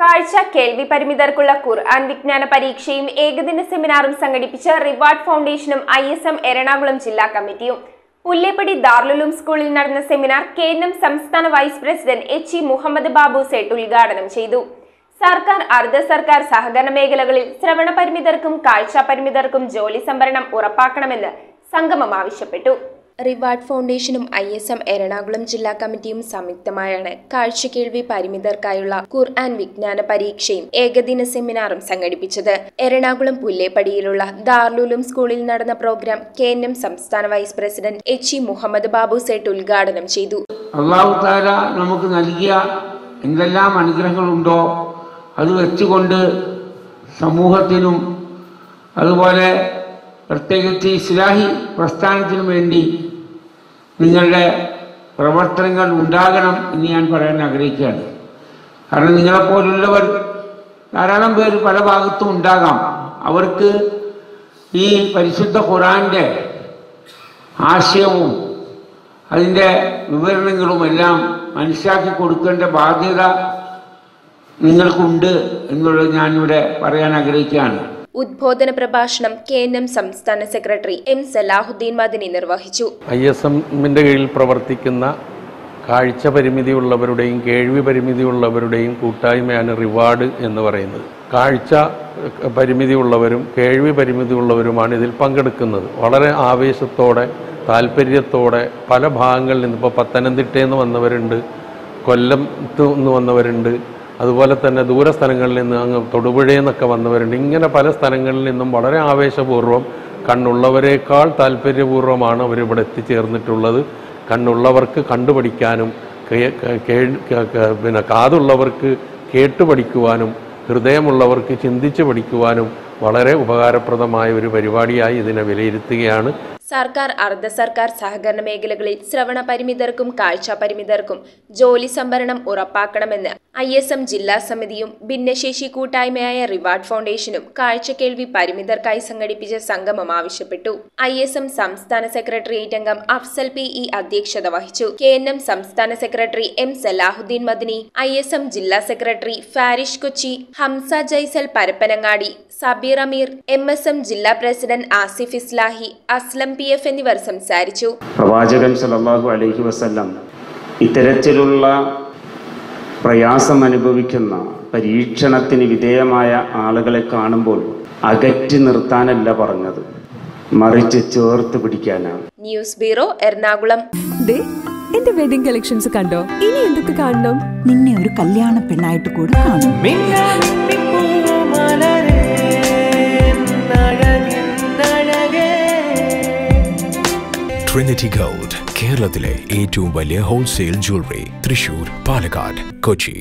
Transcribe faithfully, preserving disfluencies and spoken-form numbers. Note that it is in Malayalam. കാഴ്ച കേൾവി പരിമിതർക്കുള്ള ഖുർആൻ വിജ്ഞാന പരീക്ഷയും ഏകദിന സെമിനാറും സംഘടിപ്പിച്ച റിവാർഡ് ഫൗണ്ടേഷനും ഐ എസ് എം എറണാകുളം ജില്ലാ കമ്മിറ്റിയും. പുല്ലേപ്പടി ദാറുലുലൂം സ്കൂളിൽ നടന്ന സെമിനാർ കെ എൻ എം സംസ്ഥാന vice president H E Muhammad Babu Sait ഉദ്ഘാടനം ചെയ്തു. സർക്കാർ അർദ്ധ സർക്കാർ സഹകരണ മേഖലകളിൽ ശ്രവണ പരിമിതർക്കും കാഴ്ചാ പരിമിതർക്കും ജോലി സംവരണം ഉറപ്പാക്കണമെന്ന് സംഗമം ആവശ്യപ്പെട്ടു. റിവാർഡ് ഫൗണ്ടേഷനും ഐ എസ് എം എറണാകുളം ജില്ലാ കമ്മിറ്റിയും സംയുക്തമായാണ് കാഴ്ചകേൾവി പരിമിതർക്കായുള്ള ഖുർആൻ വിജ്ഞാന പരീക്ഷയും ഏകദിന സെമിനാറും സംഘടിപ്പിച്ചത്. എറണാകുളം പുല്ലേപ്പടിയിലുള്ള ദാറുലുലൂം സ്കൂളിൽ നടന്ന പ്രോഗ്രാം കെ എൻ എം സംസ്ഥാന vice president H E Muhammad Babu Sait ഉദ്ഘാടനം ചെയ്തു. അല്ലാഹു തആല നമുക്ക് നൽകിയ എന്തെല്ലാം അനുഗ്രഹങ്ങളുണ്ടോ അത് വെച്ചുകൊണ്ട് സമൂഹത്തിനും അതുപോലെ പ്രത്യേകിച്ച് ഇസ്ലാഹി പ്രസ്ഥാനത്തിനു വേണ്ടി നിങ്ങളുടെ പ്രവർത്തനങ്ങൾ ഉണ്ടാകണം എന്ന് ഞാൻ പറയാൻ ആഗ്രഹിക്കുകയാണ്. കാരണം നിങ്ങളെപ്പോലുള്ളവർ ധാരാളം പേര് പല ഭാഗത്തും ഉണ്ടാകാം. അവർക്ക് ഈ പരിശുദ്ധ ഖുർആൻ്റെ ആശയവും അതിൻ്റെ വിവരണങ്ങളും എല്ലാം മനസ്സിലാക്കി കൊടുക്കേണ്ട ബാധ്യത നിങ്ങൾക്കുണ്ട് എന്നുള്ളത് ഞാനിവിടെ പറയാൻ ആഗ്രഹിക്കുകയാണ്. ഉദ്ബോധന പ്രഭാഷണം കെ എൻ എം സംസ്ഥാന സെക്രട്ടറി എം സലാഹുദ്ദീൻ മദനി നിർവഹിച്ചു. ഐ എസ് എമ്മിൻ്റെ കീഴിൽ പ്രവർത്തിക്കുന്ന കാഴ്ച പരിമിതിയുള്ളവരുടെയും കേൾവി പരിമിതിയുള്ളവരുടെയും കൂട്ടായ്മയാണ് റിവാർഡ് എന്ന് പറയുന്നത്. കാഴ്ച പരിമിതിയുള്ളവരും കേൾവി പരിമിതിയുള്ളവരുമാണ് ഇതിൽ പങ്കെടുക്കുന്നത്. വളരെ ആവേശത്തോടെ താല്പര്യത്തോടെ പല ഭാഗങ്ങളിൽ നിന്ന്, ഇപ്പോൾ പത്തനംതിട്ടയിൽ നിന്ന് വന്നവരുണ്ട്, കൊല്ലത്ത് നിന്ന് വന്നവരുണ്ട്, അതുപോലെ തന്നെ ദൂര സ്ഥലങ്ങളിൽ നിന്ന് അങ്ങ് തൊടുപുഴയിൽ നിന്നൊക്കെ വന്നവരുണ്ട്. ഇങ്ങനെ പല സ്ഥലങ്ങളിൽ നിന്നും വളരെ ആവേശപൂർവ്വം കണ്ണുള്ളവരേക്കാൾ താല്പര്യപൂർവ്വമാണ് അവരിവിടെ എത്തിച്ചേർന്നിട്ടുള്ളത്. കണ്ണുള്ളവർക്ക് കണ്ടുപഠിക്കാനും പിന്നെ കാതുള്ളവർക്ക് കേട്ടുപഠിക്കുവാനും ഹൃദയമുള്ളവർക്ക് ചിന്തിച്ചു പഠിക്കുവാനും വളരെ ഉപകാരപ്രദമായ ഒരു പരിപാടിയായി ഇതിനെ വിലയിരുത്തുകയാണ്. സർക്കാർ അർദ്ധ സർക്കാർ സഹകരണ മേഖലകളിൽ ശ്രവണ പരിമിതർക്കും കാഴ്ചാ പരിമിതർക്കും ജോലി സംവരണം ഉറപ്പാക്കണമെന്ന് ഐ എസ് എം ജില്ലാ സമിതിയും ഭിന്നശേഷി കൂട്ടായ്മയായ റിവാർഡ് ഫൗണ്ടേഷനും കാഴ്ചകേൾവി പരിമിതർക്കായി സംഘടിപ്പിച്ച സംഗമം ആവശ്യപ്പെട്ടു. ഐ എസ് എം സംസ്ഥാന സെക്രട്ടേറിയറ്റ് അംഗം അഫ്സൽ പി ഇ അധ്യക്ഷത വഹിച്ചു. കെ എൻ എം സംസ്ഥാന secretary M Salahuddin Madani, I S M ജില്ലാ secretary Farish Kochi, Hamza Jaisal Parappanangadi, Sabeer Ameer, M S M ജില്ലാ president Asif Islahi, Aslam P F എന്നിവർ സംസാരിച്ചു. പ്രവാചകൻ സല്ലല്ലാഹു അലൈഹി വസല്ലം ഇത്തരത്തിലുള്ള പ്രയാസം അനുഭവിക്കുന്ന പരീക്ഷണത്തിന് വിധേയമായ ആളുകളെ കാണുമ്പോൾ അകറ്റി നിർത്താനല്ല പറഞ്ഞത്, മറിച്ച് ചേർത്ത് പിടിക്കാനാണ്. News bureau, Ernakulam. ദേ എന്റെ വെഡിംഗ് കളക്ഷൻസ് കണ്ടോ, ഇനി എന്തൊക്കെ കാണണം? നിന്നെ ഒരു കല്യാണ പെണ്ണായിട്ട് കൂടെ കാണും. Trinity Gold, Kerala-tile ഏറ്റവും വലിയ ഹോൾസെയിൽ ജ്വല്ലറി, തൃശൂർ, പാലക്കാട്, കൊച്ചി.